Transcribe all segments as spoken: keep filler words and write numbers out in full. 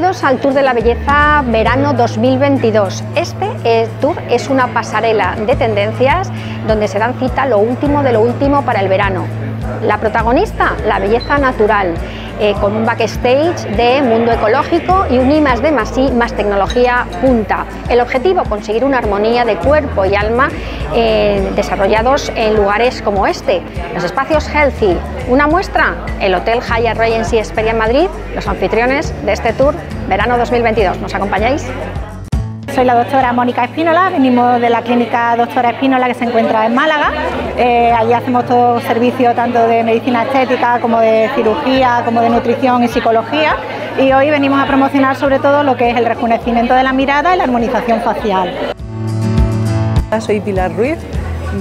Bienvenidos al Tour de la Belleza verano dos mil veintidós. Este es, tour es una pasarela de tendencias donde se dan cita lo último de lo último para el verano. La protagonista, la belleza natural, eh, con un backstage de mundo ecológico y un I más D más I más tecnología punta. El objetivo, conseguir una armonía de cuerpo y alma eh, desarrollados en lugares como este, los espacios healthy. Una muestra, el Hotel Hyatt Regency Esperia Madrid, los anfitriones de este tour verano dos mil veintidós. ¿Nos acompañáis? Soy la doctora Mónica Espínola, venimos de la clínica Doctora Espínola que se encuentra en Málaga. Eh, allí hacemos todo servicio tanto de medicina estética como de cirugía, como de nutrición y psicología. Y hoy venimos a promocionar sobre todo lo que es el rejuvenecimiento de la mirada y la armonización facial. Soy Pilar Ruiz,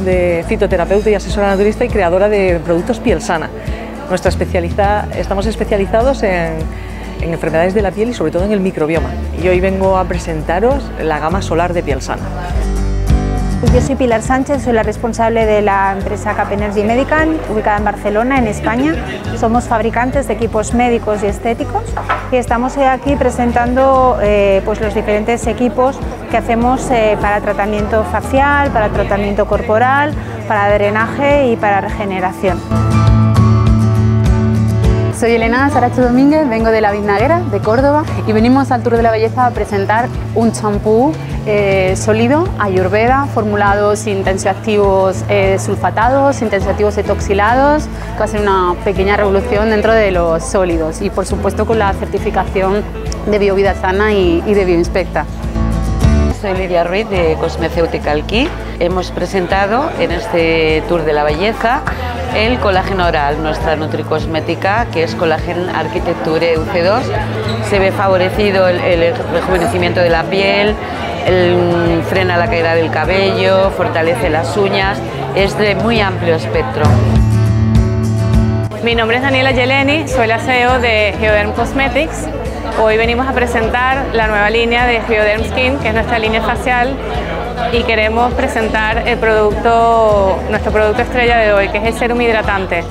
de fitoterapeuta y asesora naturista y creadora de productos Piel Sana. Nuestra especialidad, estamos especializados en... en enfermedades de la piel y sobre todo en el microbioma. Y hoy vengo a presentaros la gama solar de Piel Sana. Yo soy Pilar Sánchez, soy la responsable de la empresa Capenergy Medical, ubicada en Barcelona, en España. Somos fabricantes de equipos médicos y estéticos y estamos aquí presentando eh, pues los diferentes equipos que hacemos eh, para tratamiento facial, para tratamiento corporal, para drenaje y para regeneración. Soy Elena Saracho Domínguez, vengo de La Viznaguera, de Córdoba, y venimos al Tour de la Belleza a presentar un champú eh, sólido, ayurveda, formulado sin tensioactivos eh, sulfatados, sin tensioactivos etoxilados, que va a ser una pequeña revolución dentro de los sólidos y, por supuesto, con la certificación de Bio Vida Sana y, y de Bio Inspecta. Soy Lidia Ruiz de Cosmeceutical Key. Hemos presentado en este Tour de la Belleza el colágeno oral, nuestra nutricosmética, que es colágeno arquitecture U C dos. Se ve favorecido el, el rejuvenecimiento de la piel, el, frena la caída del cabello, fortalece las uñas, es de muy amplio espectro. Mi nombre es Daniela Yeleni, soy la C E O de Geoderm Cosmetics. Hoy venimos a presentar la nueva línea de Geoderm Skin, que es nuestra línea facial, y queremos presentar el producto, nuestro producto estrella de hoy, que es el serum hidratante.